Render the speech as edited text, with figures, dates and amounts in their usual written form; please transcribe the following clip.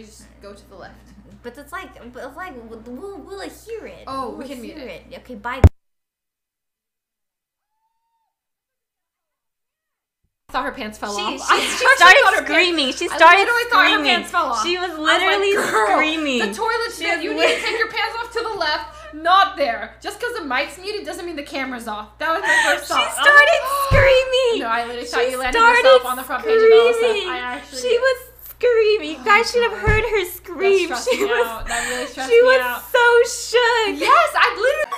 You just go to the left. But it's like, we'll hear it. Oh, we can mute it. Okay, bye. I thought her pants fell off. She started screaming. She was literally screaming. The toilet's there. You need to take your pants off to the left. Not there. Just because the mic's muted doesn't mean the camera's off. That was my first thought. She started screaming. No, I literally thought you landed yourself on the front page of all stuff. She was screaming. You guys should have heard her scream. That really stressed me out. She was so shook. Yes, I literally.